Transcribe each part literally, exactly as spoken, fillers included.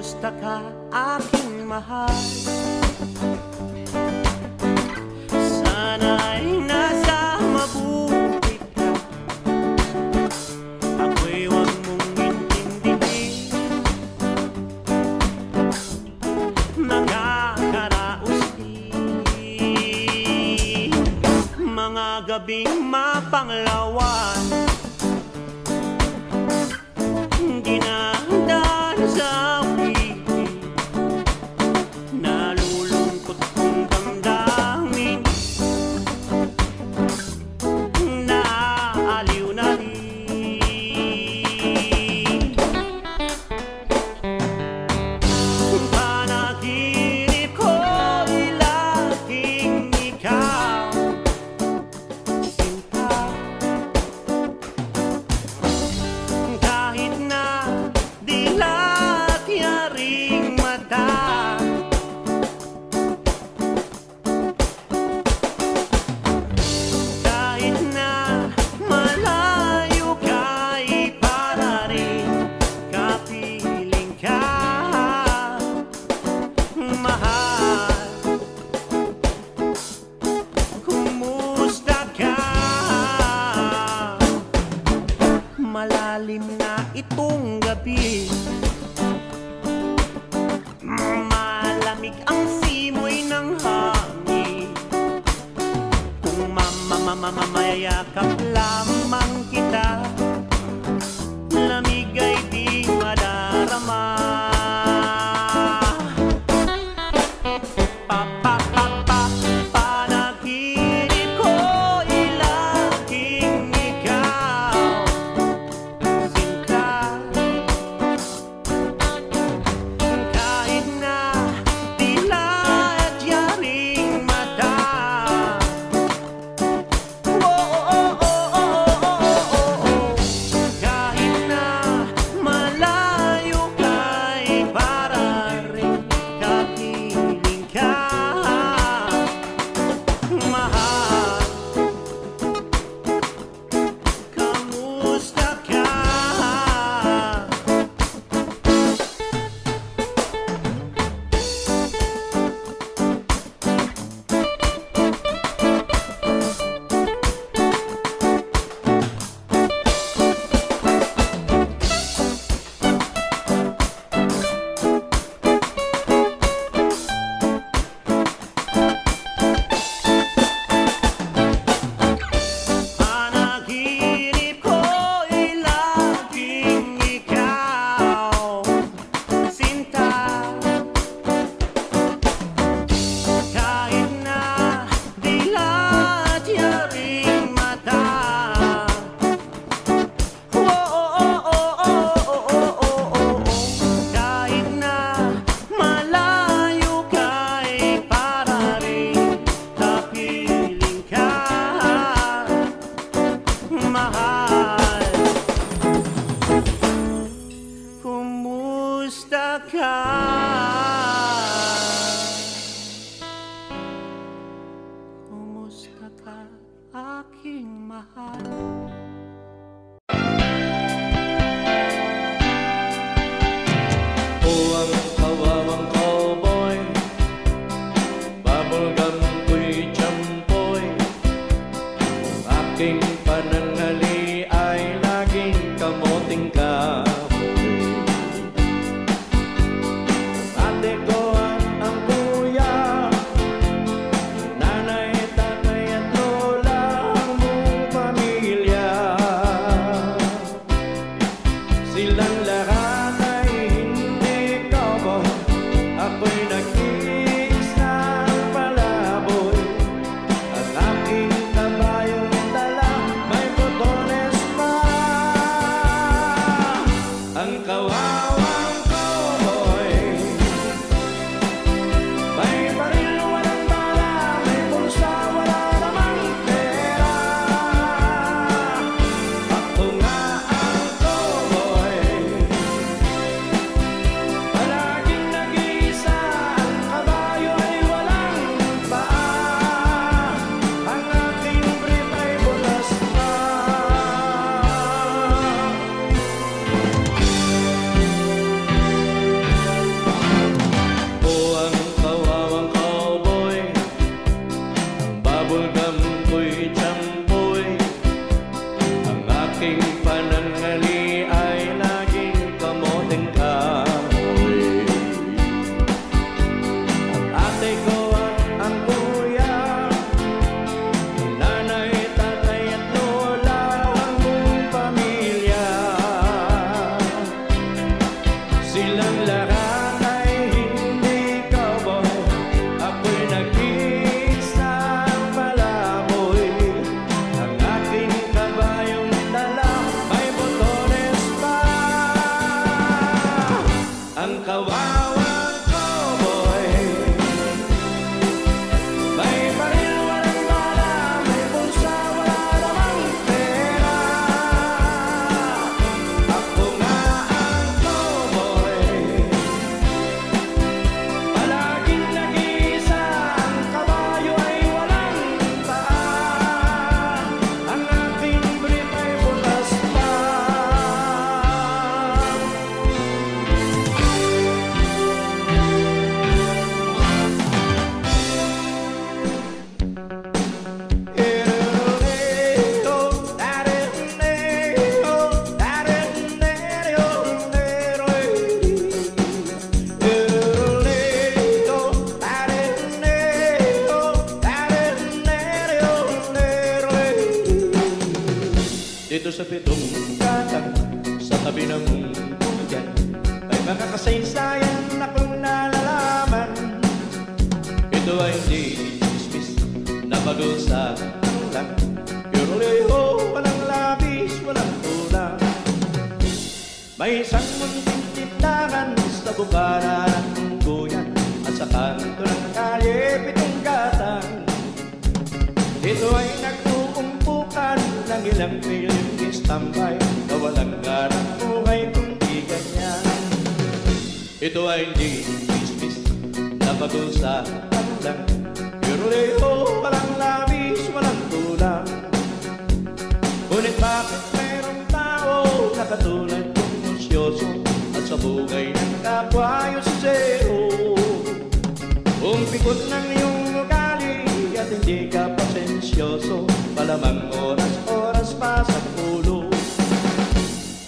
pustaka aking mahal. Sana'y nasa mabuti ka, ako'y huwag mong intindihin. Nakakaraos din mga gabing mapanglawan, dinadaan sa pipi, nalulungkot kong damdamin, naaliw na rin. Kung panaginip ko'y laging ikaw, sinta, kahit na malalim na itong gabi, malamig ang simoy ng hangin. Kung mamamamayakap lamang kita, lamig ay di madarama. Kumusta ka? Ang binubunggan ay mga kasaysayan na kung nalalaman. Ito ay hindi dismiss na pag-usap lang. Yuruliho, walang labis, walang kulang. May isang munting tindahan sa bukara ng guyan at sa kanto ng kalye, pitong gatang. Ito ay nagtuumpukan ng ilang milyong istambay na walang garang buhay kung di ganyan. Ito ay hindi dismiss na pag-usapan lang. Yuruliho, walang labis, walang kulang. Ngunit bakit mayroong tao na katulad kong musyoso at sa bugay ng kapwa yung saseo? Kung pikot ng iyong ugali at hindi ka pasensyoso, malamang oras-oras pa sa pulo.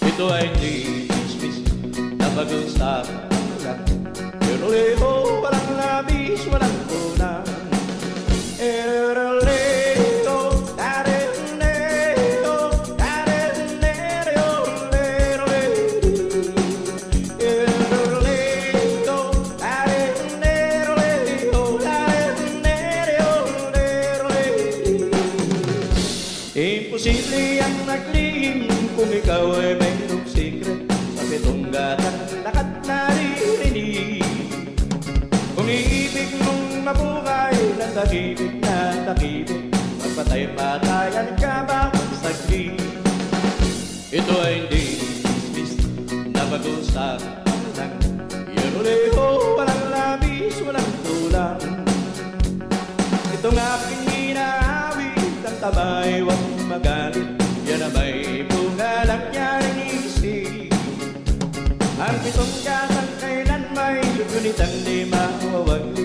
Ito ay di dismiss na pag-usapan lang. Pero leo, walang labis, walang kulang. Pero leo, ikaw ay mayroong secret sa pitong gatang lakat naririnig. Kung iibig mong mabuhay ng takibig na takibig, magpatay-patayan ka bakit saglit. Ito ay hindi dismiss na pag-usapan lang. Yeruleho, walang labis, walang tulang. Itong aking inaawit ang tabay, huwag magalit. Yan ang may bunga lang niyang isip. Ang pitong gatang kailan may ngunit ang di mawawagli.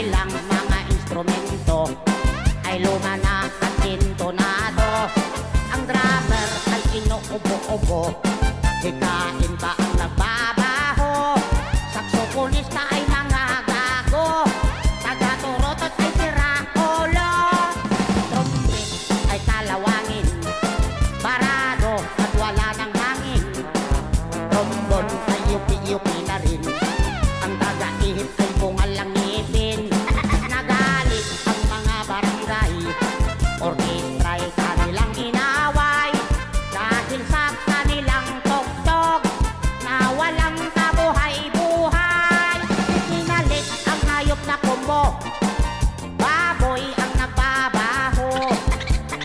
ilang mga instrumento ay luma na at intonado. Ang drummer ay inuubo-ubo, hikain ba ang nagbabaho? Saksofonista ay nangagago, tagaturot at ay tiraolo. Trumpet ay kalawangin, barado at wala ng hangin. Trombon ay yupi-yupi na rin, ang tagaihip ay bungal ang ngipin. Nagalit ang mga barangay, orkestra ay kanilang inaway, dahil sa kanilang tuktok na walang kabuhay-buhay. Inalit ang hayop na kumbo, baboy ang nagbabaho.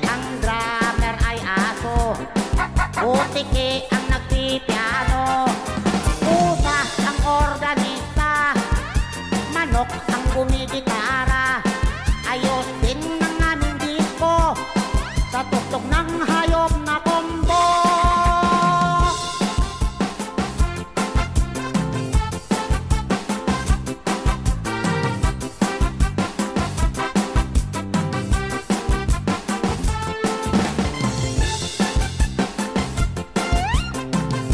Ang drummer ay aso, butiki ang nagpipiano. Pusa ang organista, manok ang gumigitara. Ayos din ng aming disco sa tuktok ng hayop na kombo.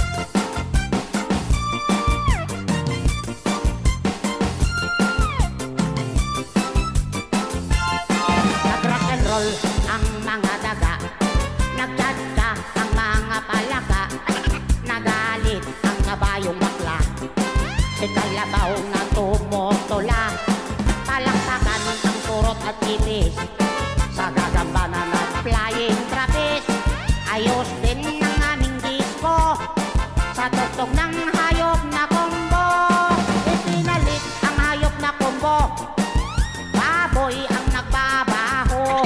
Nag-rock and roll ang mga daga, nagtyatka ang mga palaka. Nagalit ang kabayong bakla, si kalabaw na tumutula. Palaksakan ang turot at itis, sa gagambanan at flying trapeze. Ayos din ng aming disco sa tuktok ng hayop na kombo. Itinalit ang hayop na kombo, baboy ang nagbabaho.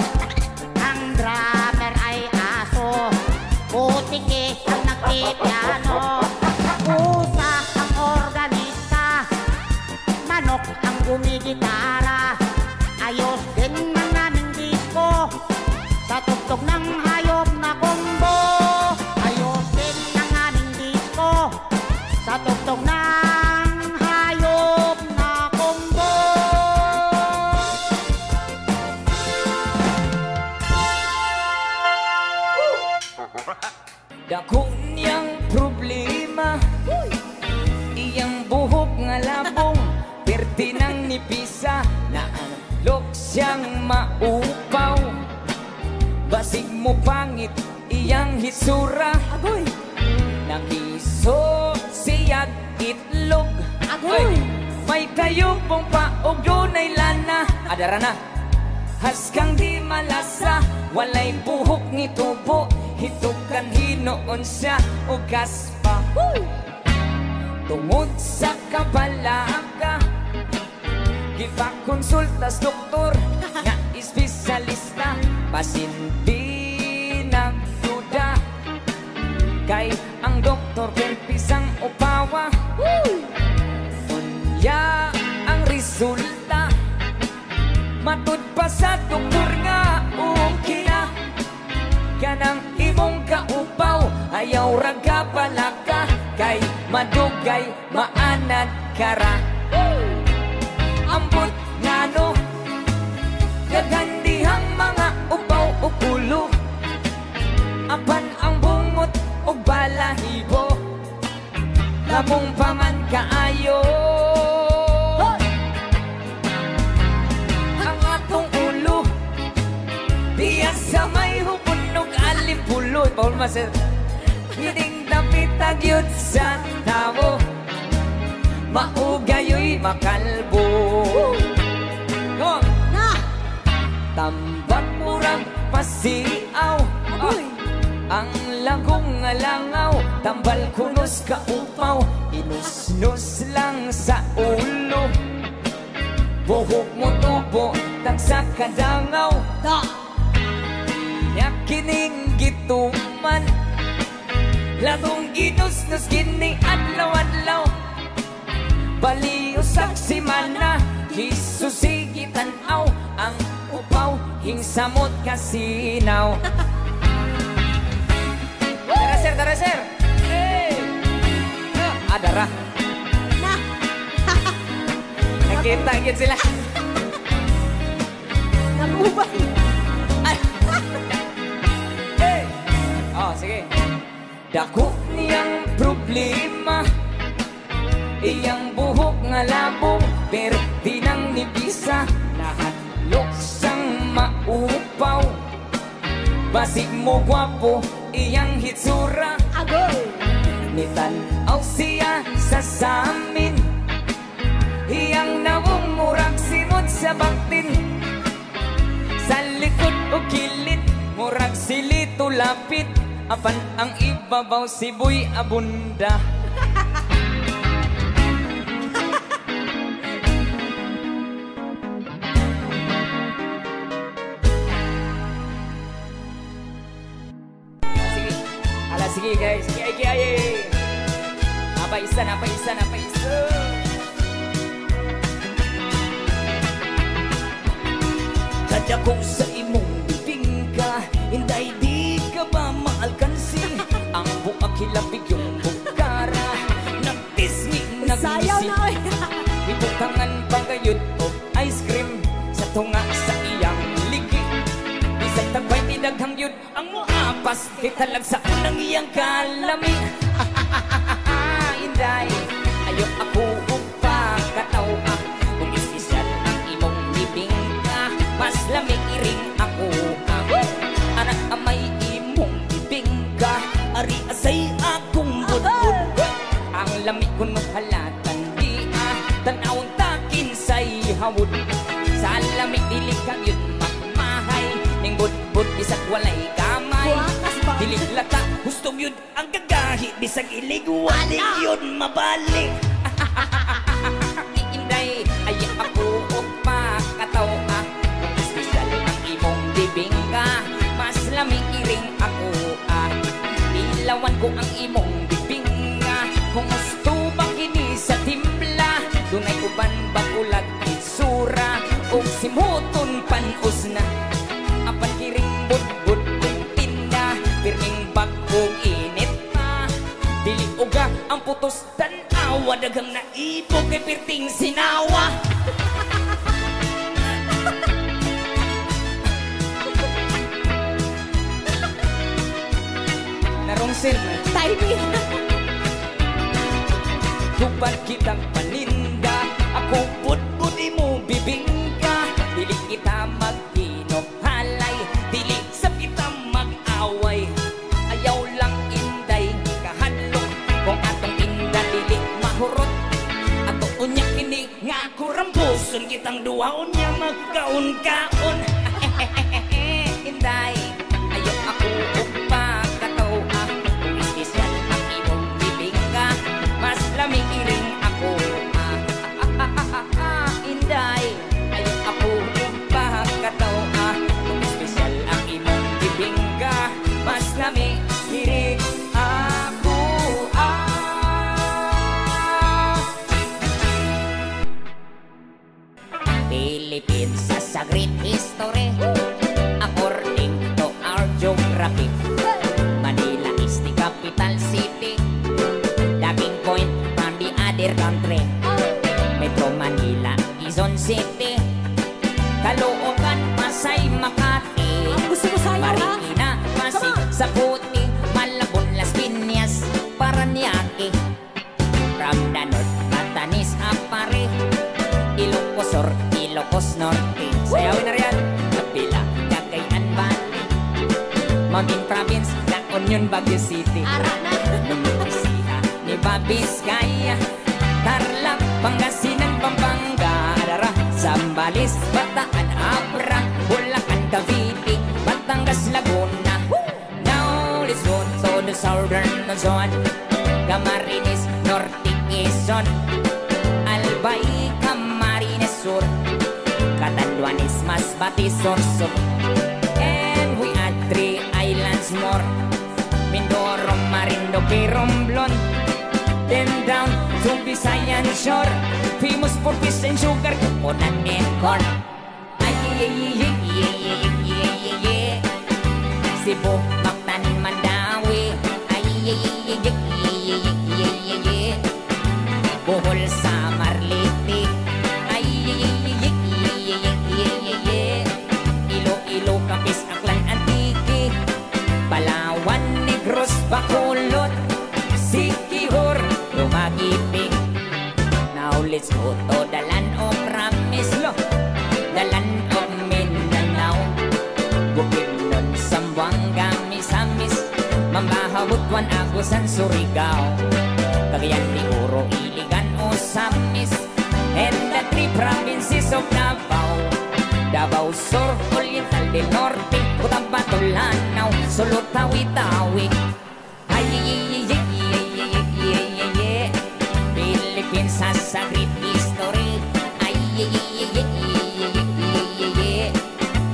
Ang drummer ay aso, butiki ang nagpipiano. Pusa ang organista, manok ang gumigitara. Ayos din ng aming disco sa tuktok ng hayop na kombo. Ayos din ng aming disco sa tuktok ng hayop na kombo. Dako niyang problema, iyang buhok nga labong, perti ng nipisa, na anlok siyang maupaw. Basig mo pangit iyang hisura, Agoy! nakiso siyag itlog. Agoy! May tayo pong paugdo na'y lana, adara na, haskang di malasa, walay buhok ngitubo, hitukan hinoon siya ugas pa. Tungod sa kabalaga, gipakonsulta sa doktor na espesyalista, pasindi nagduda, kay ang doktor kempisang upawa. Unya ang resulta, matud pa sa doktor nga ukina, kanang imong kaupaw ayaw raga palaka, kay madugay maanan kara. Ambot ngano gagandihang mga upaw o kulo, apan ang bungot o balahibo, labong paman kaayo. Ang atong ulo diya sa may hupunog alimpulot, Paul Maser. Hiding tapitag yun sa tao, maugayoy makalbo. Go! Na! Tambak murang pasiaw, Agoy! ang lagong alangaw, tambal kunos kaupaw, inusnos lang sa ulo. Buhok mo tubo, tagsa kadangaw, Ta! yakining gituman, ladong inusnos gini adlaw-adlaw. Baliusak si mana, hisusigitan aw, ang upaw, hingsamot kasinaw. Tara sir, tara sir! Hey! Adara! Nakita-kit sila! makan lubang. Hey. Oh, sige. Dako niyang problema, iyang buhok nga labong, pero di nang nibisa. Nahatlok sang maupaw, basig mo gwapo, iyang hitsura. Agoy! Nitan-aw siya sa samin, iyang nawong murag sinod sa baktin. Sa likod o kilit, murag silito lapit, apan ang ibabaw siboy abunda. Sige, ala sige guys, sige ay ay ay. Apa isan, apa isan, apa isan. Kada kong sa imong bibing ka, hinday di ka ba maalkansin? Ang buak hilapig yung bukara, nagtismi, nagmisip. Ibutangan pa gayod o ice cream, sa tunga sa iyang liki. Isang tagway tinaghang yun, ang muapas, kita lang sa unang iyang kalami. Hinday, ayaw ako upakataw ah, kung isisan ang imong bibing ka. Mas lamig iring ako ako, anak amay imong bibingka, ari asay akong budbud. Ang lamig ko nung halatan di ah, tanawang takin sa'y hawod. Sa lamig dili kang yun magmahay, ning budbud bisag walay kamay. Dili lata, gustong yun ang gagahi, bisag ilig wali yun mabalik. Iinday, ay ako upakataw ah, bibingka, mas lamig iring ako ah, ilawan ko ang imong bibingka. Kung gusto ba kini sa timpla, dunay uban bakulag isura, o simuton panusna. Apan kiring budbud kong tinda, piring bagong init pa, dili uga ang putos tanawa, dagang naibo kay pirting sinawa. Narongsin timing. Tupad kitang paninda, ako budbudi mo bibingka. Dili kita mag-inokhalay, dili sa kita mag-away. Ayaw lang inday kahadlok, kung atong inda dili mahurot. Ato unya kini nga ako rambuson, kitang duhaon niya magkaon-kaon. Inday, ayaw ako upa mikiring ako ah, ah, ah, ah, ah, inday, ayaw ako upakataw ah, kung espesyal ang imong bibingka, mas namikiring ako ah. Philippines sa great history, according to our geography, Manila is the capital city, daging point country. Metro Manila, Quezon City, Caloocan, Pasay, Makati, Marikina, Pasig, Saputi, Malabon, Las Piñas, Paranaque. From the north, Batanes, Apare, Ilocos Sur, Ilocos Norte. Sayawin na riyan, Kapila, Cagayan Valley, Mountain Province, La Union, Baguio City, Nueva Vizcaya, Tarlac, Pangasinan, Pampanga, Arara, Zambales, Bataan, Abra, Bulacan, Cavite, Batangas, Laguna. Now let's go to the southern zone, Camarines, Norte, Quezon, Albay, Camarines Sur, Catanduanes, Masbate, Sorsoc, and we add three islands more, Mindoro, Marindo, Piromblon, then down to Visayan Shore, famous for fish and sugar, coconut and corn. Ay, ay, ay, ay, ay, ay, ay, Cebu, Mactan, Mandawi. Ay, ay, ay, ay, ay, ay, ay, Bohol, Samarliti. Ay, ay, ay, ay, ay, ay, ay, isang Surigao, Cagayan, Oro, Iligan, Osamis, and the three provinces of Davao, Davao Sur, Oriental del Norte, Cotabato-Lanao, Solo, Tawi-Tawi. Ay, ay, ay, ay, ay, ay, ay, ay, ay, Philippines has a great history. Ay, ay, ay, ay, ay, ay, ay,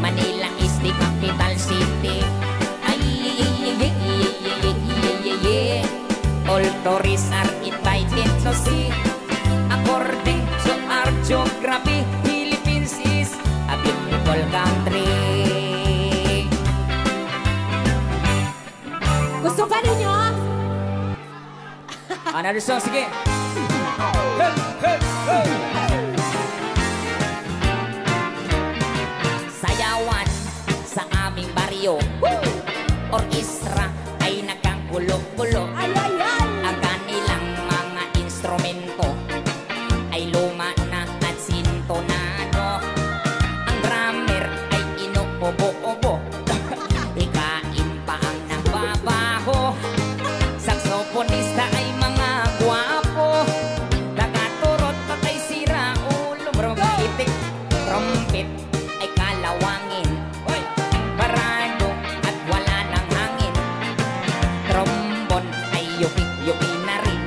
Manila is the capital city. Ay, ay, ay, ay, ay, ay, all tourists are invited to see. According to our geography, Philippines is a beautiful country. Gusto ba ninyo? Another song, sige. Hey, hey, hey. Sayawan sa aming baryo, orkestra ay nagkagulo-gulo. Ang kanilang mga instrumento ay luma na at sintonado. Ang drummer ay inuubo-ubo, ikain pa ang nagbabaho. Saksoponista ay mga guwapo, nagaturot at ay sira ulo. Maramitik, trumpet ay kalawangin, barado at wala ng hangin. Trombon ay yuki-yuki na rin,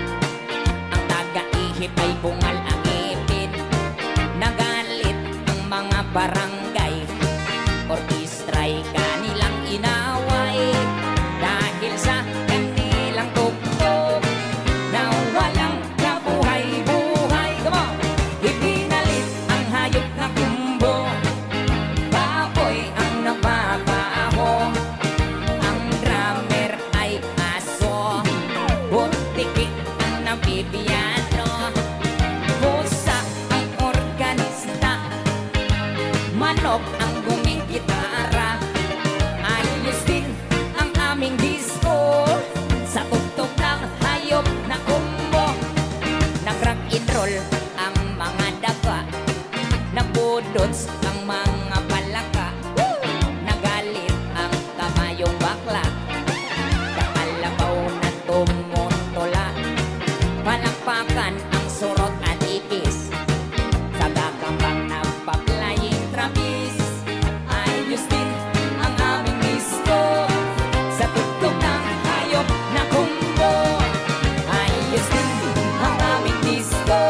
ang taga-ihip ay bungal ang ipin. Nagalit ang mga barangay, orkestra'y kanilang inaway. Dahil sa kanilang tuktok na walang kabuhay-buhay, come on! Ipinalit ang hayop na kumbo, baboy ang nababaho. Ang drummer ay aso, butiki ang nabibiano. Pusa ang organista, manok ang guming gitara. Ayos din ang aming disco, sa tuktok ng hayop na kumbo. Nag-rock and roll ang mga daga, nagbudots ang mga palaka. Nagalit ang kamayong bakla, kakalabaw na tumuntula. Palakpakan ang surot at ipis, sa gagambang na paplaying trapis. Ayos din ang aming disco, sa tuktok ng hayop na kumbo. Ayos din ang aming disco,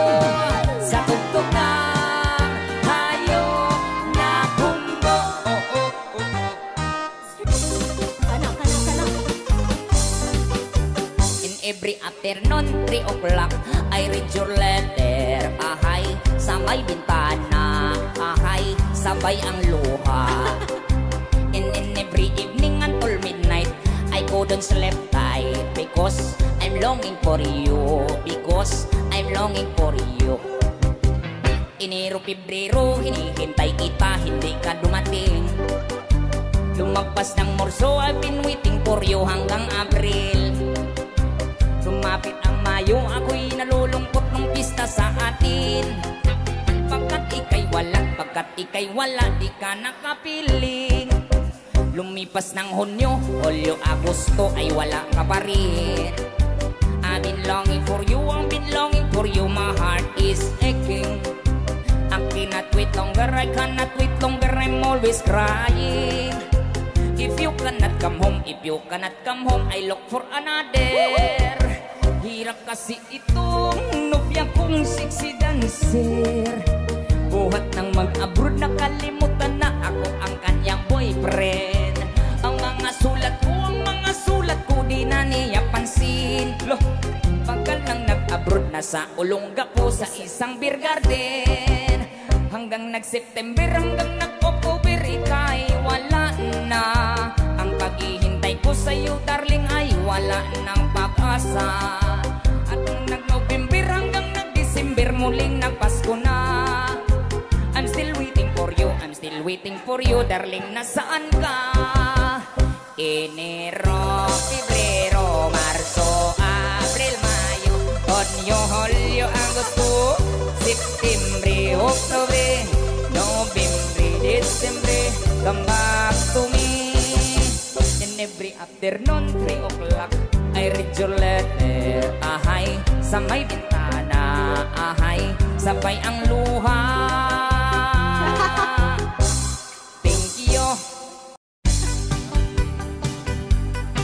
sa tuktok ng hayop na kumbo. Oh, oh, oh, oh. In every afternoon, three o'clock, I read your letter, ahay. Sabay bintana, ahay. Sabay ang luha. And in every evening until midnight, I couldn't sleep tight, because I'm longing for you, because I'm longing for you. Enero, Pebrero, hinihintay kita, hindi ka dumating. Lumagpas ng Marso, I've been waiting for you hanggang Abril. Lumapit ang Mayo, ako'y nalulungkot ng pista sa atin. Pagkat ikay wala, pagkat ikay wala, di ka nakapiling. Lumipas ng Hunyo, Hulyo, Agosto, ay wala ka pa rin. I've been longing for you, I've been longing for you, my heart is aching. I cannot wait longer, I cannot wait longer, I'm always crying. If you cannot come home, if you cannot come home, I look for another. Hirap kasi itong nobya kong sexy dancer, buhat ng mag-abroad, nakalimutan na ako ang kanyang boyfriend. Ang mga sulat ko, ang mga sulat ko, di na niya pansin. Loh, pagkal nang nag-abroad, nasa Olonga po sa isang beer garden. Hanggang nag-September, hanggang nag-October, ika'y wala na. Ang paghihintay ko sa'yo, darling, ay wala nang pag-asa. At nung nag-November hanggang nag-December, muling nagpasko na. I'm still waiting for you, I'm still waiting for you, darling, nasaan ka? Enero, Febrero, Marso, Abril, Mayo, Junio, Julio, Agosto, Septembre, Oktobre, Novembre, Decembre, come back to me. In every afternoon, three o'clock, I May Ridjolete, ahay, sa may bintana, ahay, sabay ang luha. Thank you.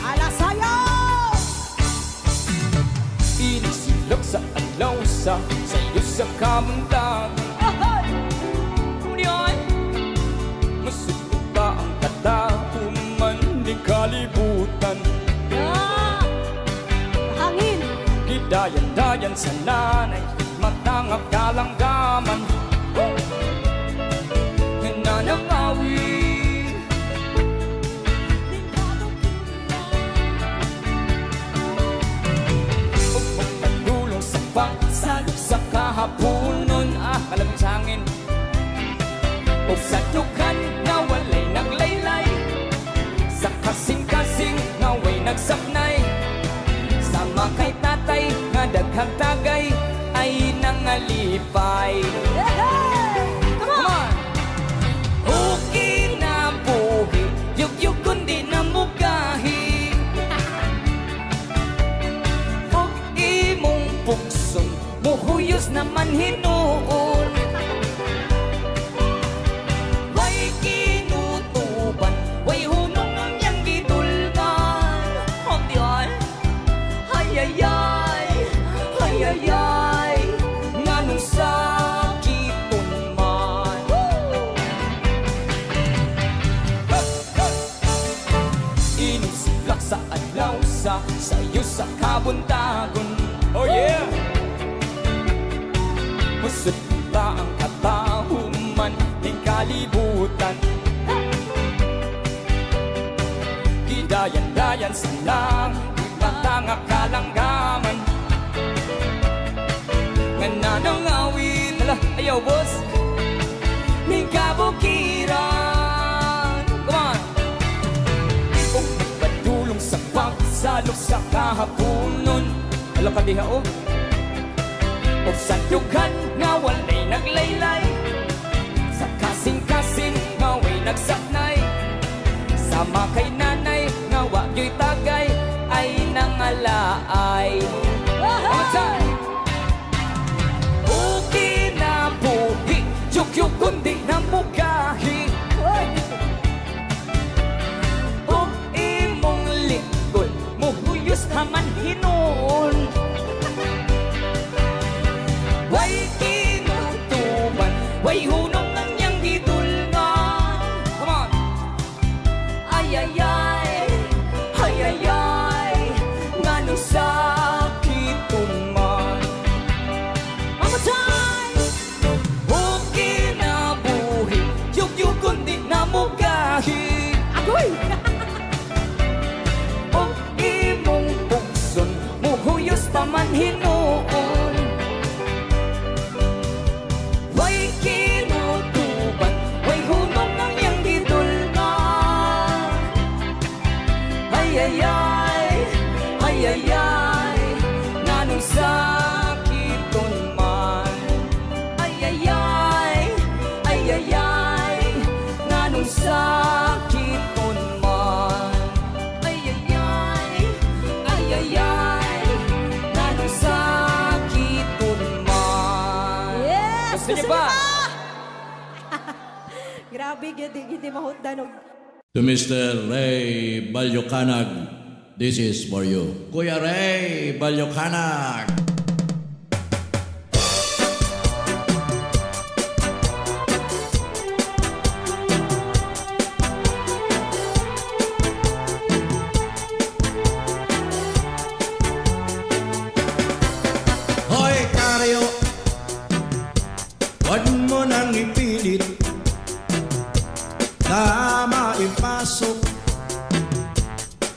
Alasayo! Inisilog sa alawsa, sa'yo sa kamundag. Ngunyan, masuko ba ang katao man di kalibutan? Dayan-dayan sa nanay, matangap na langgaman. Nananawi pagpatulong sa pagsalop sa kahaponon. Ah, malamig sa hangin o sa dukan na walay naglaylay. Sa kasing-kasing na way nagsaknay. Sama kay tatay nga daghang tagay ay nangalipay. Hey! Come on! Huki na buhi, yug-yug kundi na mugahi. Huwag imong pukson, muhuyos naman hinuon. Way kinutuban, way hunong ang yang gitulban. Huwag diyan? Ayayay, ayayay, nga nung sakit mong man. Inusiklak sa adlaw sa sayo sa kabuntagon. Oh yeah! Musot ba ang katahuman ng kalibutan? Gidayan-dayan sa lang matangak na langgaman. Nga nanangawin ala, ayaw boss may kabukiran. Come on! O patulong sa pagsalok sa kahaponon. Alam ka diha o o sa dugan nga walay naglaylay. Sa kasing-kasing nga way nagsaknay. Sama kay nanay nga wagyo'y tagay ay nangalaay. Ayan! Buki na buhi, yuk-yuk kundi na mugahi. Huwag imong likod, muhuyos naman hinoon. Way kinutuban, way hunong ang yang gitulgan. Come on! Ayayay, ayayay, sakit tuman. One more time. Buki na buhi, yuk-yuk kundi na mugahi. Agoy! Huwag imong pukson, muhuyos naman hinuon. Way kinutuban, way hunong ang yang gitulgan. Ayayay, ayayay, nga nung sakiton man. Ayayay, ayayay, nga nung sakiton man. Ayayay, ayayay, nga nung sakiton man. Yes! Gusto niyo ba? Grabe, hindi mahutdanog. To Mister Ray Balyokanag, this is for you. Kuya Ray Balyokanag. Hoy, Karyo, wag mo nang ipilit. Tama ipasok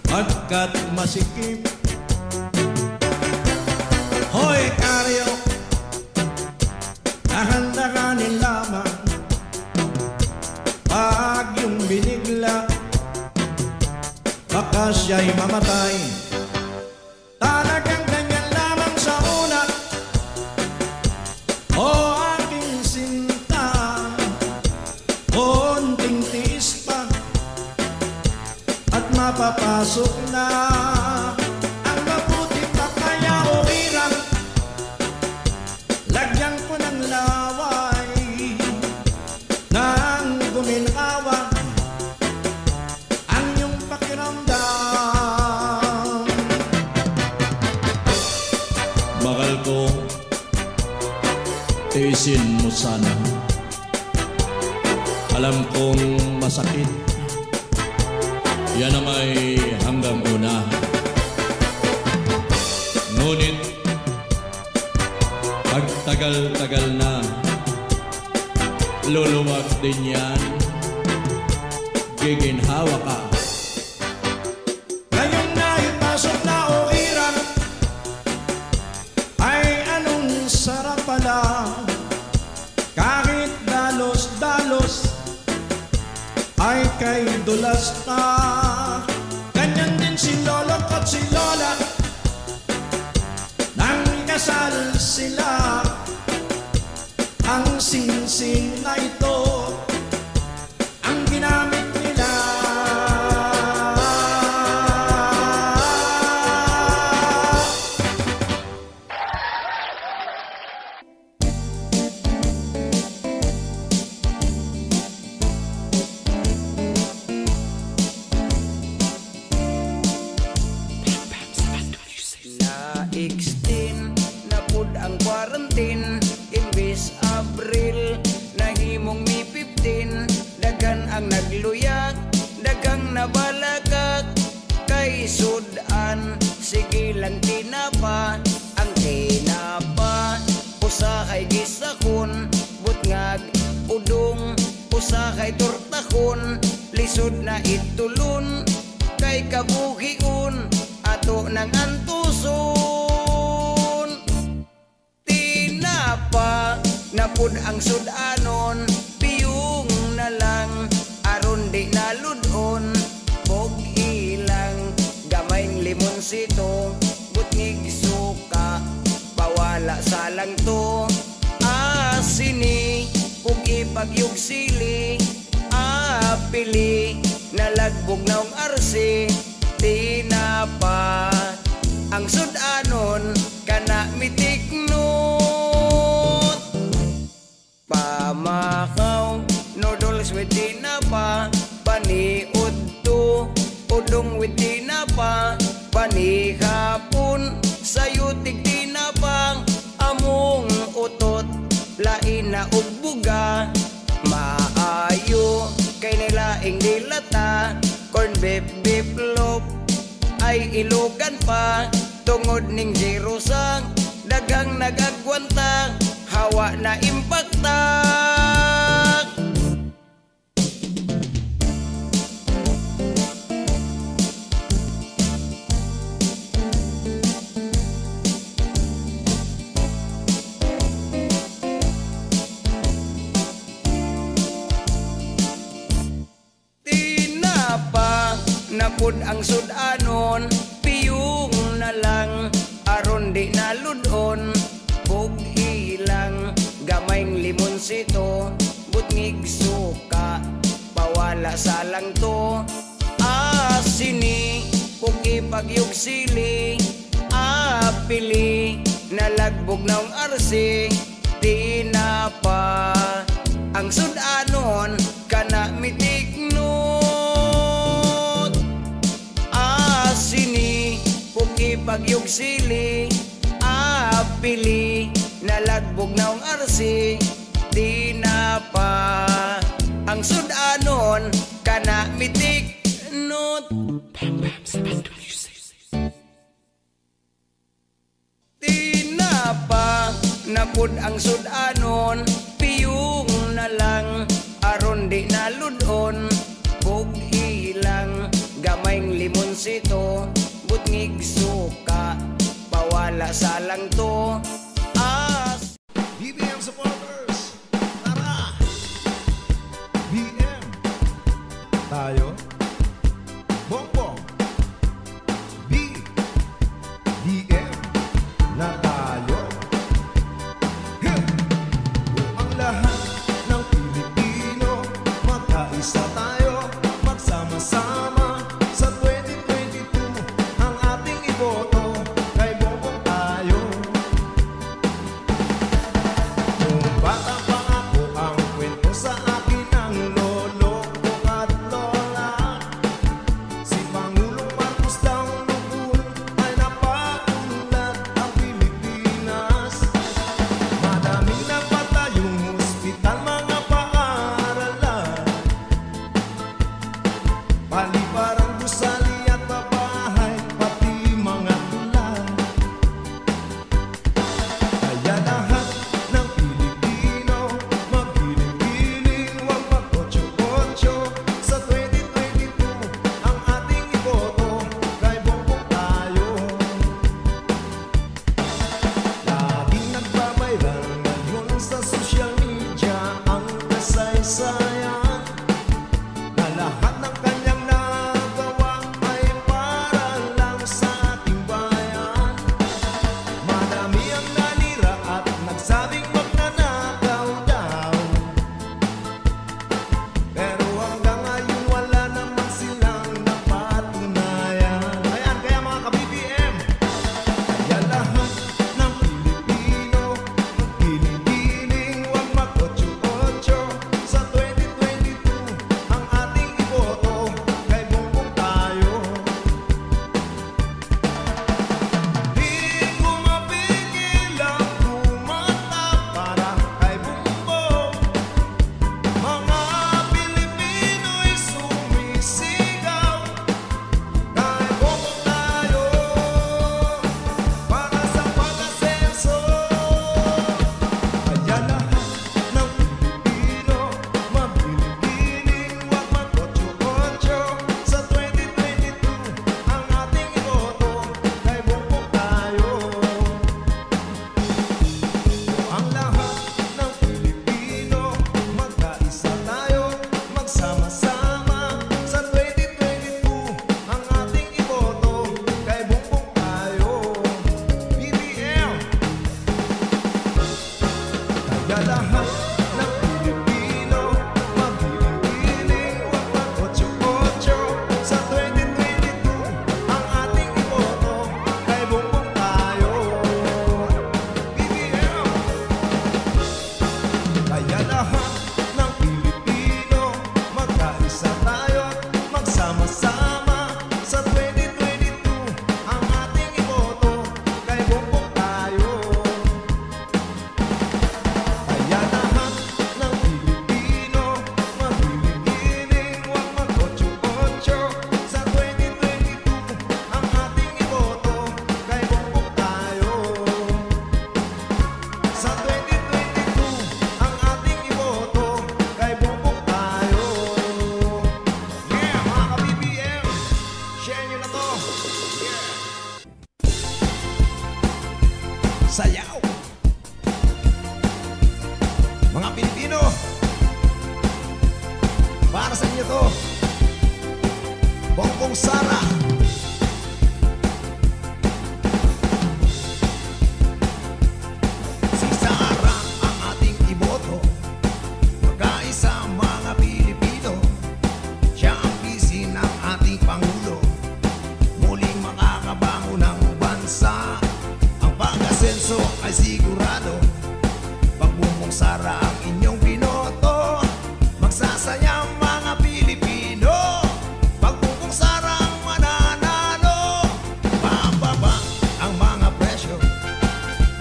pagkat masikip. Hoy, Karyo, kahandaganin lamang pag yung binigla baka siya'y mamatay. Talagang ganyan lamang sa una. O aking sinta, konting tiis pa at mapapasok na ang Alisin mo sana. Alam kong masakit, yan ang may hanggang una. Ngunit pagtagal-tagal na, luluwag din yan, giginhawa ka. Ngayon na yung pasok na o irang, ay anong sarap pala. Kahit dalos-dalos, ay kay dulas na. Ganyan din si lolo at si lola, nang kasal sila. Ang singsing na ito ang ginamit nila. Na-extend na pud ang quarantine. Imbis Abril, nahimong mi fifteen. Dagan ang nagluyak, dagang nabalagak. Kay sudan, sige lang tinapa. Ang tinapa, usa kay gisakon. Butngag, udong, usa kay tortakon. Lisod na itulon, kay kabuhiun. Ato nang antuson. Tinapa, napud ang sudanon, piyung na lang, aron di naludon, bog ilang, gamayng limon sito, butnig suka, bawala sa langto, asini, pugipagyog sili, apili, nalagbog naong arsi, tinapa, ang sudanon, kana mitikno. Pamakaw, noodles with tinapa. Paniudto, udong with tinapa. Panihapon, sayutig tinapa. Among utot, lain na ubuga. Maayo, kay nilaing dilata. Corn beef biplop, ay ilugan pa. Tungod ning jirosang, dagang nagagwanta. Hawa na impakta. Tinapa, napud ang sudanon, piyung na lang, aron di naludon, bog lang, gamayng limon sito, butngig suka, bawala sa langto, asini, pugipagyog sili, apili, nalagbog naong arsi, tinapa, ang sudanon, kana mitiknot. Asini, pugipagyog sili, apili, nalagbog naong arsi, tinapa, ang sudanon, kana mitik not. Tinapa, napud ang sudanon, piyung na lang, aron di naludon, bog ilang, gamayng limon sito, butngig suka, bawala sa langto. B B M supporters, tara! B M tayo, bongbong B B M na tayo. Hey! Ang lahat ng Pilipino, magkaisa tayo, magsama-sama. Mata sengsara. Ay sigurado, pagbubungsara ang inyong binoto, magsasayang mga Pilipino, pagbubungsara ang mananalo, bababa ang mga presyo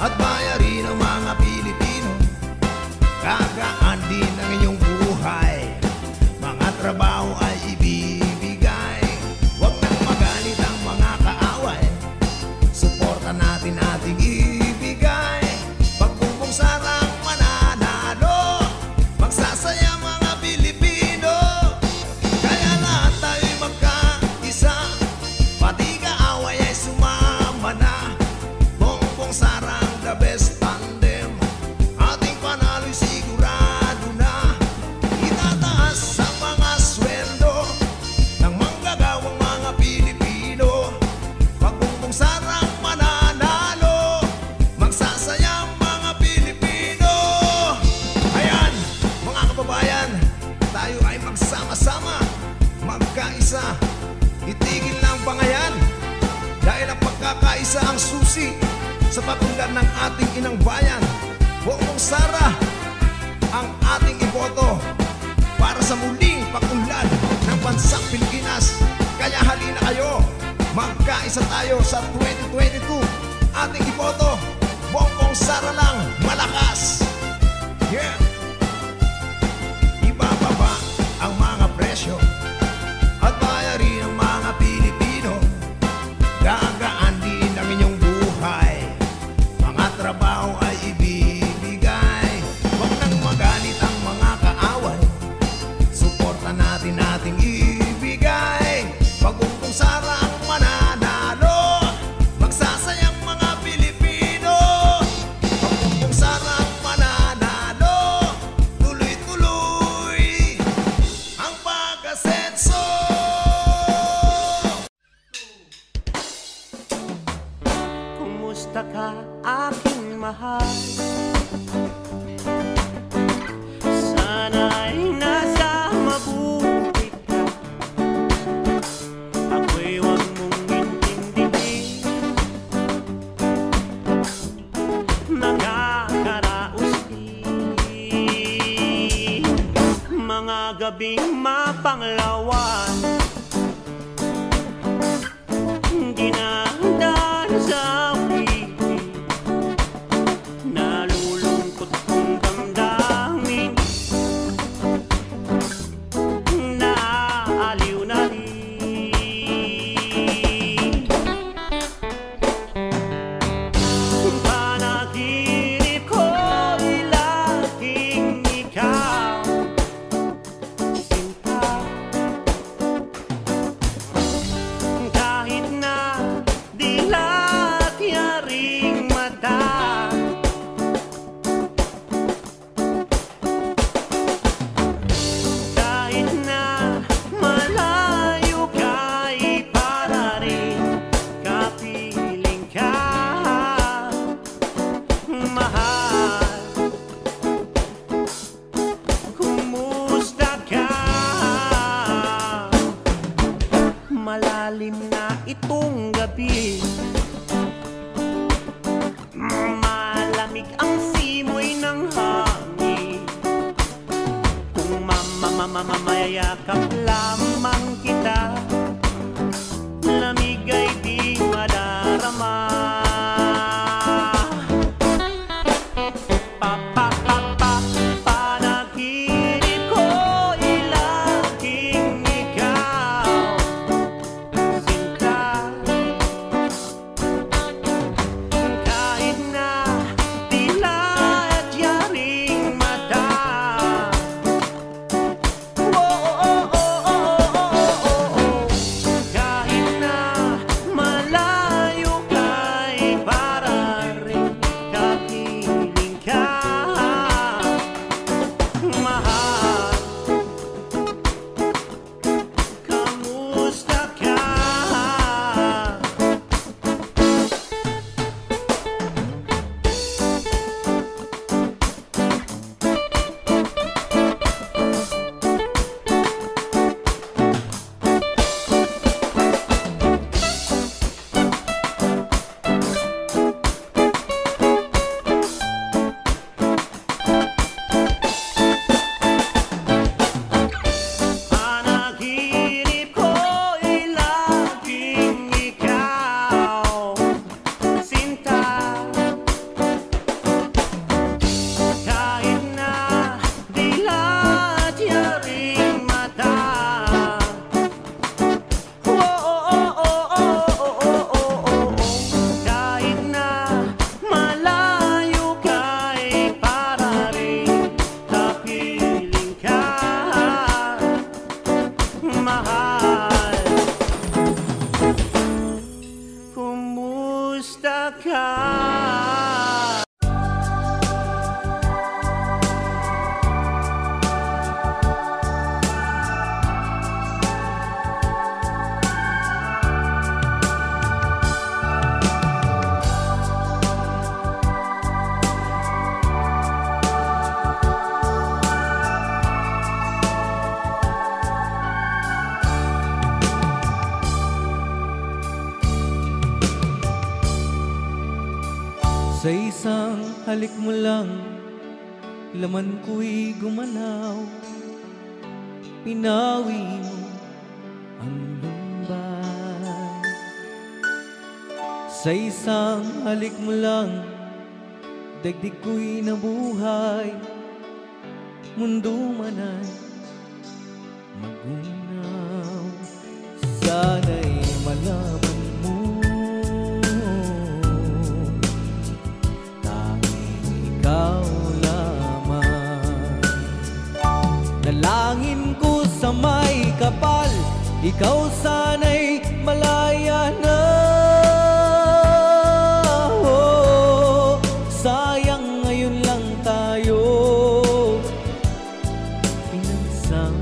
at bayarin ang mga Pilipino, gagaan din ang inyong buhay, mga trabaho ay ibibigay, huwag nang magalit ang mga kaaway, suporta natin ating ibigay. Magsama-sama, magkaisa, itigil na ang bangayan. Dahil ang pagkakaisa ang susi sa pagungkat ng ating inang bayan. Buong sara ang ating iboto para sa muling pag-unlad ng bansang Pilipinas. Kaya halina kayo, magkaisa tayo sa twenty twenty-two. Ating iboto, buong sara lang, malakas. Yeah! At bayarin ang mga Pilipino, gagaan din ang inyong buhay, mga trabaho ay ibibigay. Huwag nang magalit ang mga kaaway, suporta natin ating ibigay. Pagkumpong sara ang mananalo, magsasayang mga Pilipino. Pagkumpong sara ang mananalo, tuloy-tuloy ang pag-asenso. Kumusta ka, aking mahal? Sana'y nasa mabuti ka. Ako'y huwag mong intindihin. Nakakaraos din mga gabing mapanglawan. Dinadaan sa malalim na itong gabi, malamig ang simoy ng hangin. Kung mamamamayakap lamang kita, lamig ay di madarama. halik mo lang, laman ko'y gumanaw. Pinawi mo ang lumbay. Sa isang halik mo lang, dagdig ko'y nabuhay. Mundo man ay magunaw. Sana'y malaman mo, tanging ikaw lamang. Nalangin ko sa may kapal, ikaw sana'y malaya na. Oh, sayang ngayon lang tayo pinagsama.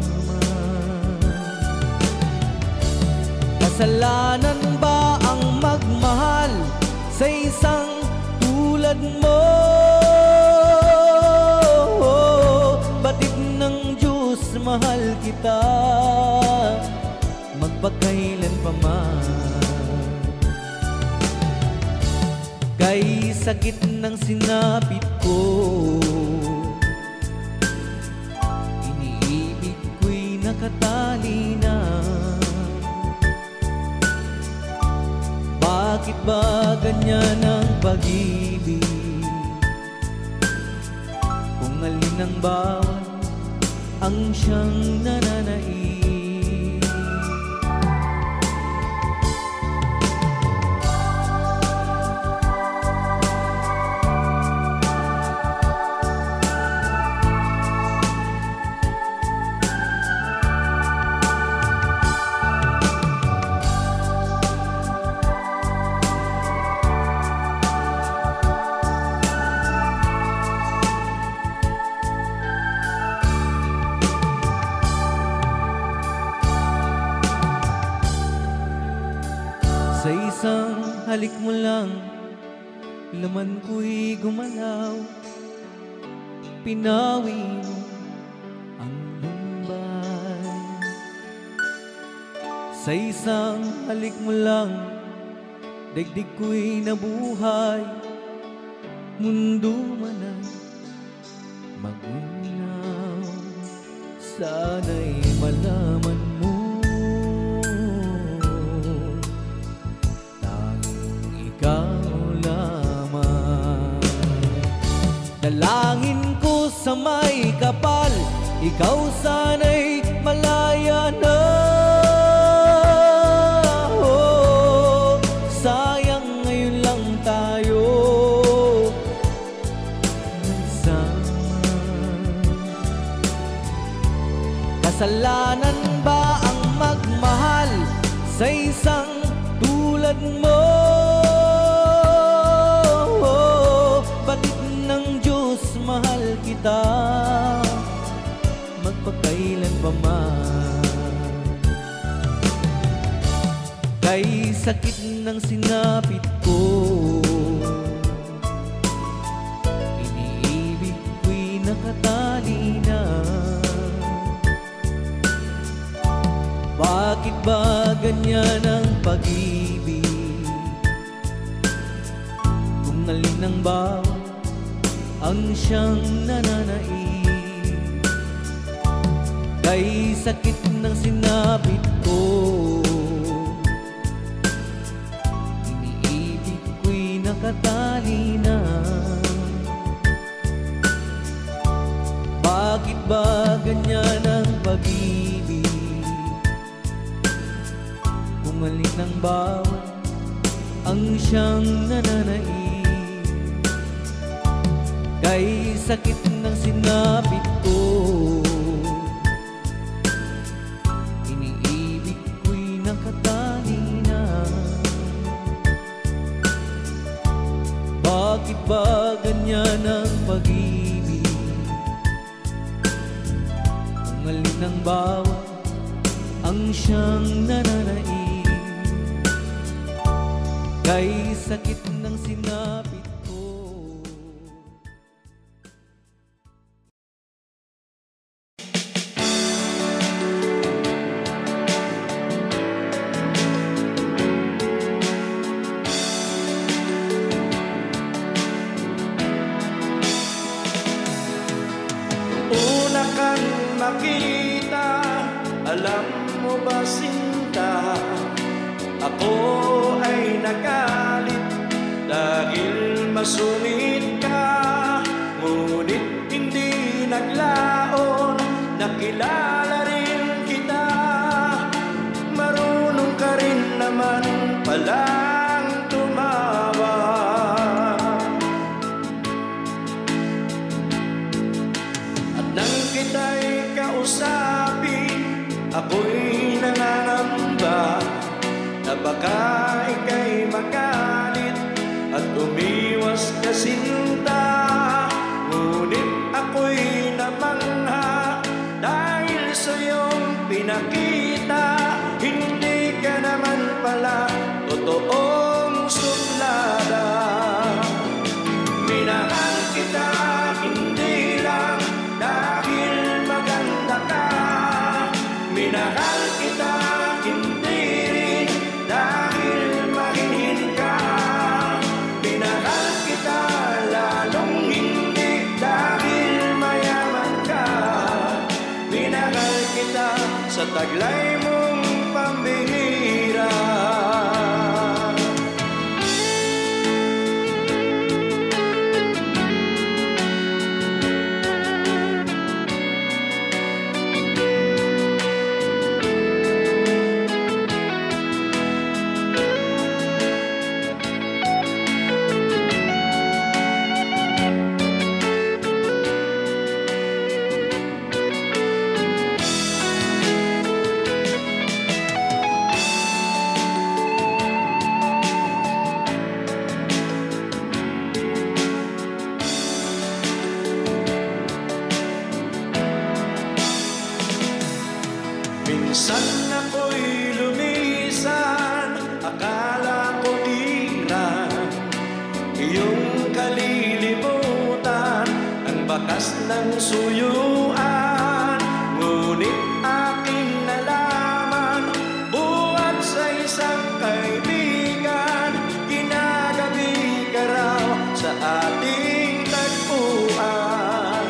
Kasalanan ba ang magmahal sa isang tulad mo? Batid ng Diyos, mahal kita magpakailan pa man. Kay sakit ng sinapit ko, iniibig ko'y nakatali na. Bakit ba ganyan ang pag-ibig? Kung alin ang bawat ang siyang nananaig. Sa isang halik mo lang, laman ko'y gumalaw. Pinawi mo ang lumbay. Sa isang halik mo lang, dagdig ko'y nabuhay. Mundo man ay magunaw. Sana'y malaman mo, ikaw lamang. Dalangin ko sa may kapal, ikaw sana'y malaya na. Oh, sayang ngayon lang tayo nagsama. Kasalanan ba ang magmahal sa isang tulad mo? Mahal kita magpakailan pa man. Kay sakit ng sinapit ko, iniibig ko'y nakatali na. Bakit ba ganyan ang pag-ibig? Kung alin ang bawat ang siyang nananaig. Kay sakit ng sinapit ko, iniibig ko'y nakatali na. Bakit ba ganyan ang pag-ibig? Kung alin ang bawat ang siyang nananaig. Kay sakit ng sinapit ko, iniibig ko'y nakatali na. Bakit ba ganyan ang pag-ibig? Kung alin ang bawat ang siyang nananaig. Kay sakit ng sinapit ko. kita. Alam mo ba, Sinta, ako ay nagalit dahil masungit ka. Ngunit hindi naglaon, nakilala rin kita. Marunong ka rin naman palang tumawa. At nang kita'y kausapin, ako'y nangangamba na baka ika'y magalit at umiwas ka, Sinta. Ngunit ako'y namangha dahil sa'yong pinakita. Hindi ka naman pala totoong suplada. Minahal kita hindi lang dahil maganda ka. Minahal kita hindi rin dahil mahinhin ka. Minahal kita lalong hindi dahil mayaman ka. Minahal kita sa taglay mong pambihira. Minsan ako'y lumisan, akala ko di na iyong kalilimutan ang bakas ng suyuan. Ngunit aking nalaman, buwan sa isang kaibigan, ginagabi ka raw sa ating tagpuan.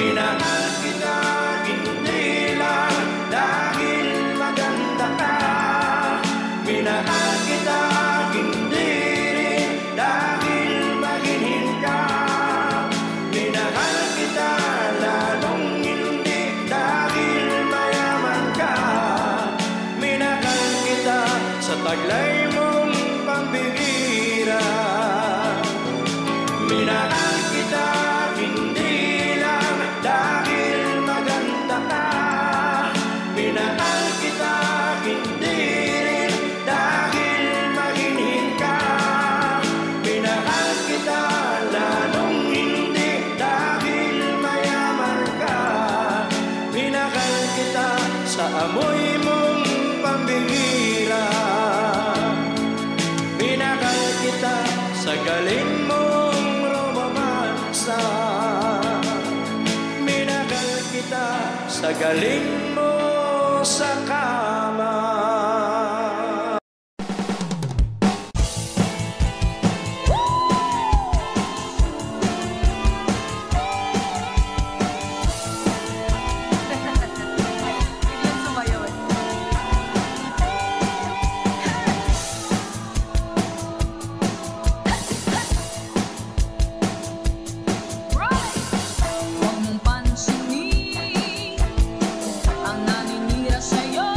Minahal kita hindi lang dahil maganda ka. Minahal kita hindi rin dahil mahinhin ka. Minahal kita lalong hindi dahil mayaman ka. Minahal kita sa taglay mong pambihira. Minahal kita hindi lang dahil maganda ka. Minahal kita hindi rin dahil mahinhin ka. Minahal kita lalong hindi dahil mayaman ka. Minahal kita sa amoy mong pambihira. Minahal kita sa galing mong romansa. Minahal kita sa galing mo sa kama. Sa'yo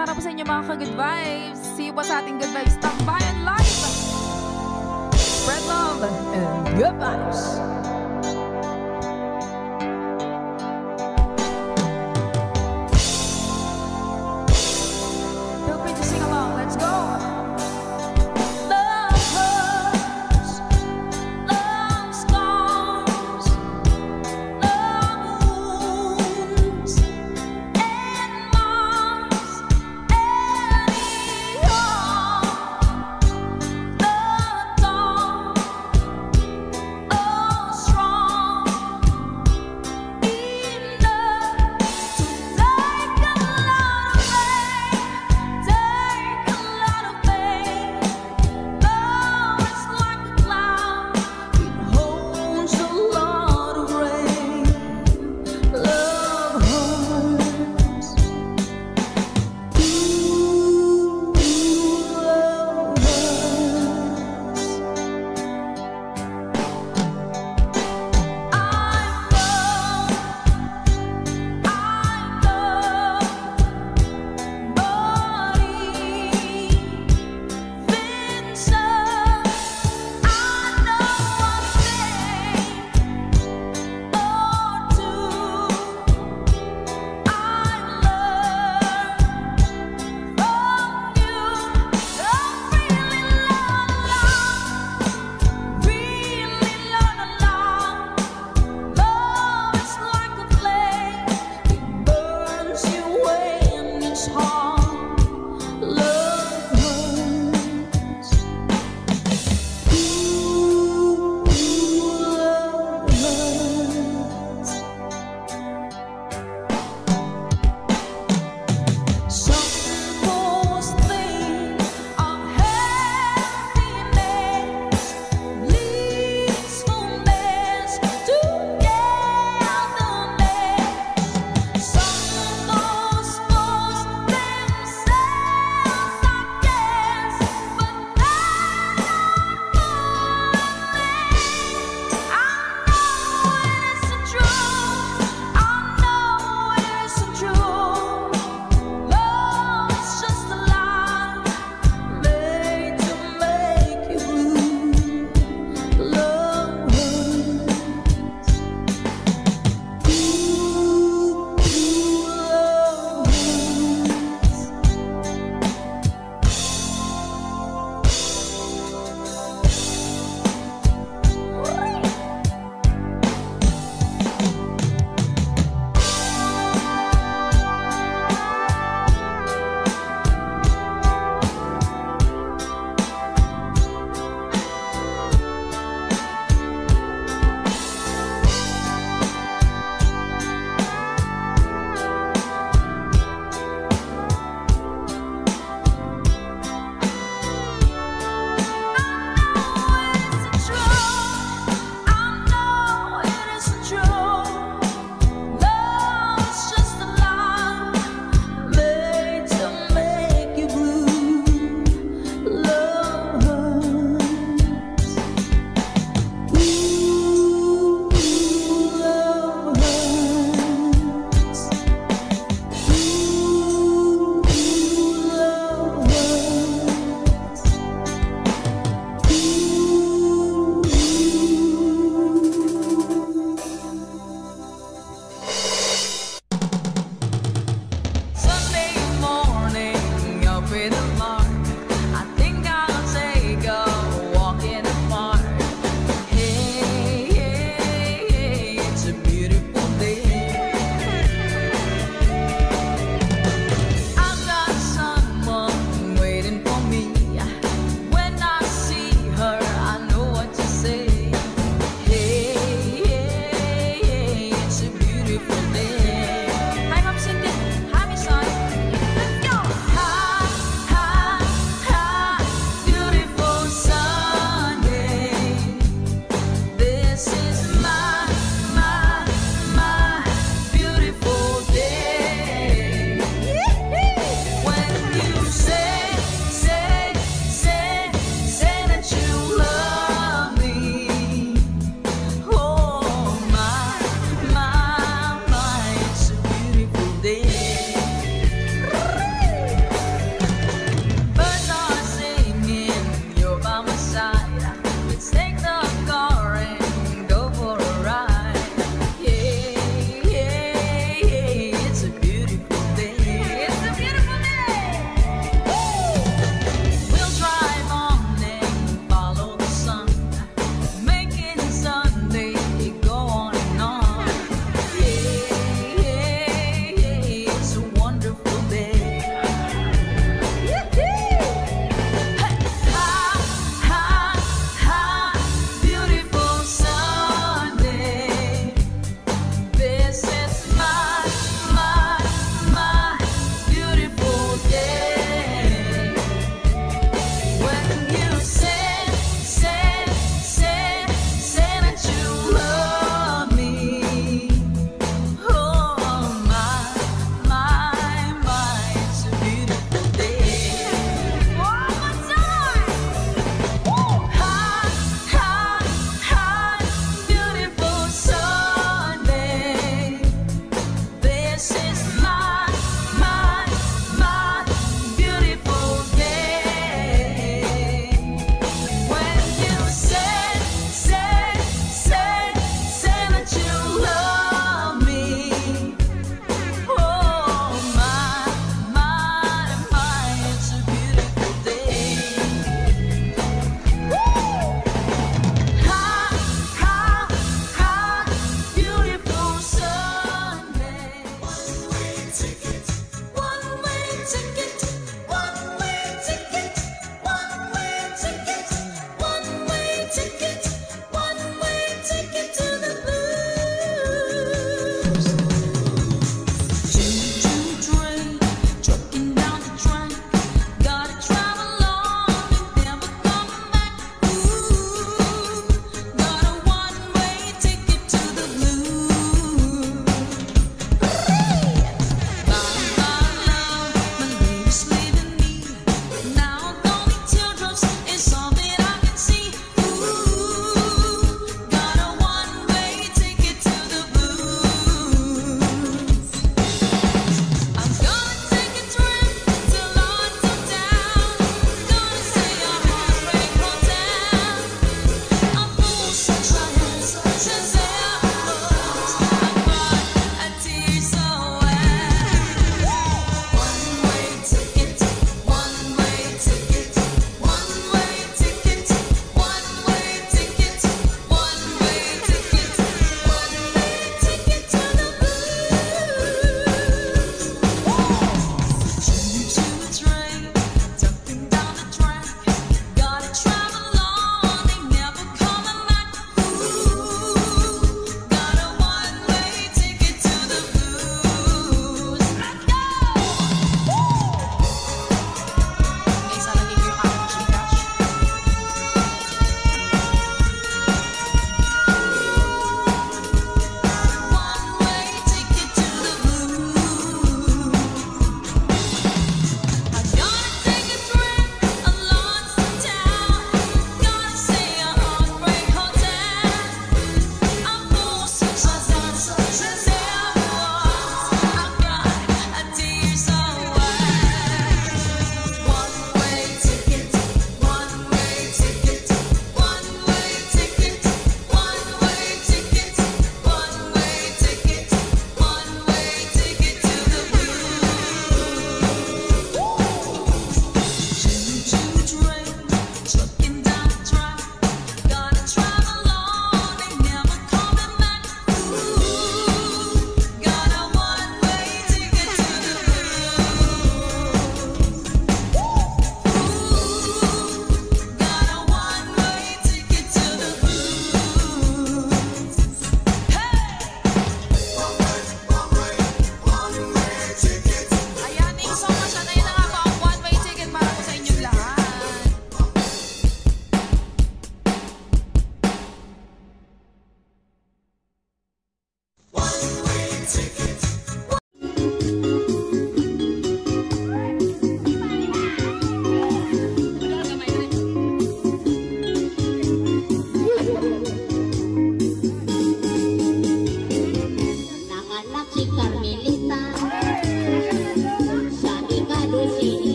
para po sa inyo mga ka-good vibes. See you po sa ating Good Vibes Talk by and Live. Spread love and good vibes. Hi,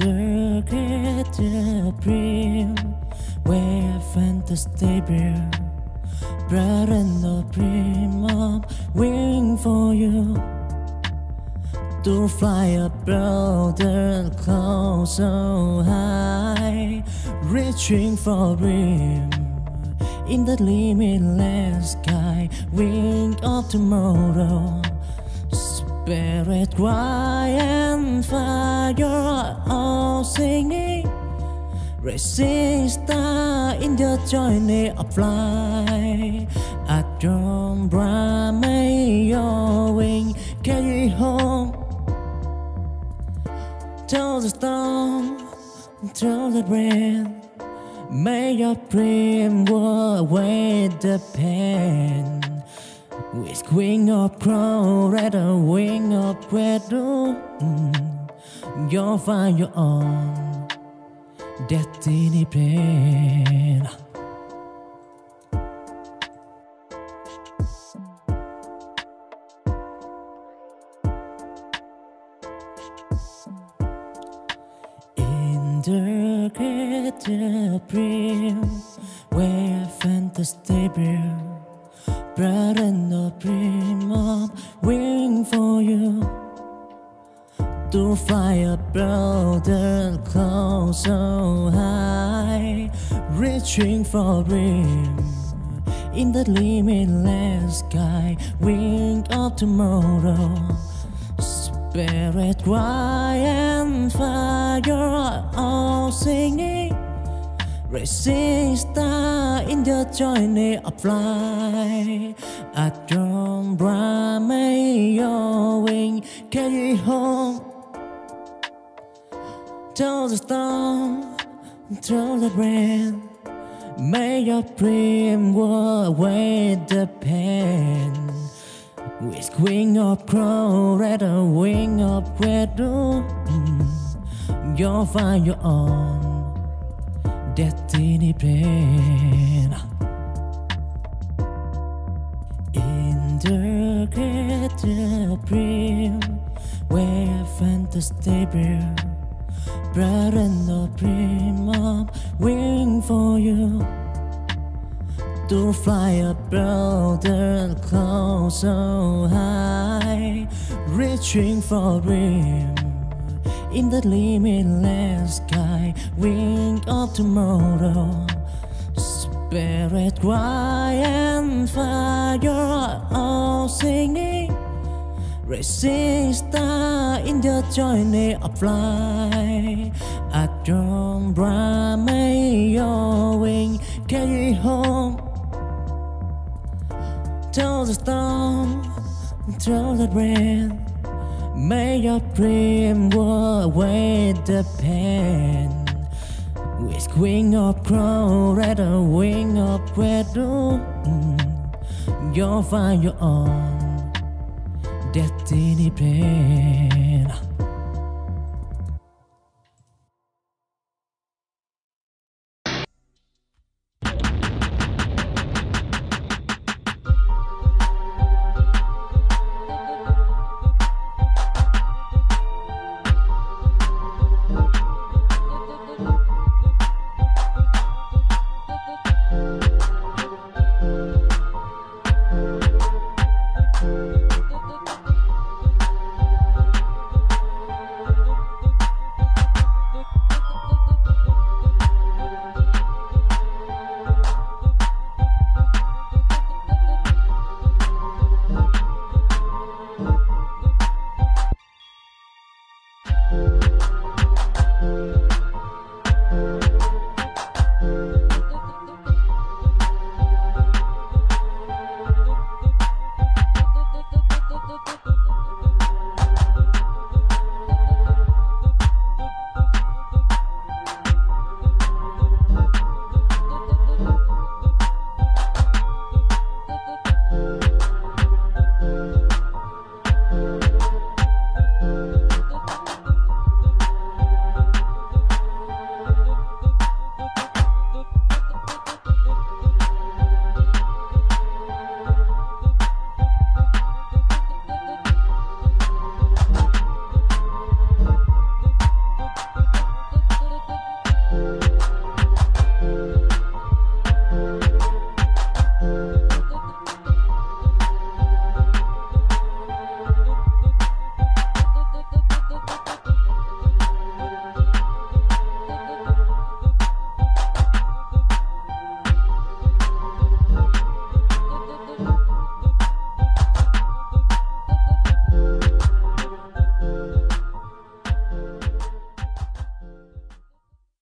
Dekat April, where fantastic bright and the dream of waiting for you to fly above the clouds so high, reaching for dream in the limitless sky, wing of tomorrow. Spirit cry and fire all singing, racing star in the journey of life. At your brow may your wing carry home, through the storm, through the rain, may your dream world with the pain. With wing of crow, red a wing of red, mm, you'll find your own destiny plan. In the great dream, where fantastic brew, bright and the dream of waiting for you to fly above the clouds so high, reaching for dream in the limitless sky, wing of tomorrow. Spirit cry and fire all singing, racing star in the journey of life. At your brow may your wing carry home, through the storm, through the rain, may your dream world with the pain. With wing of crow, red a wing of red, mm, you'll find your own destiny plan. In the great dream, where fantastic brew, bright and the dream of waiting for you to fly above the clouds so high, reaching for dream in the limitless sky, wing of tomorrow. Spirit cry and fire all singing, racing star in the journey of life. At your brow may your wing carry home, through the storm, through the rain, may your dream world with the pain. With wing of crow, red a wing of red, mm, you'll find your own destiny plan.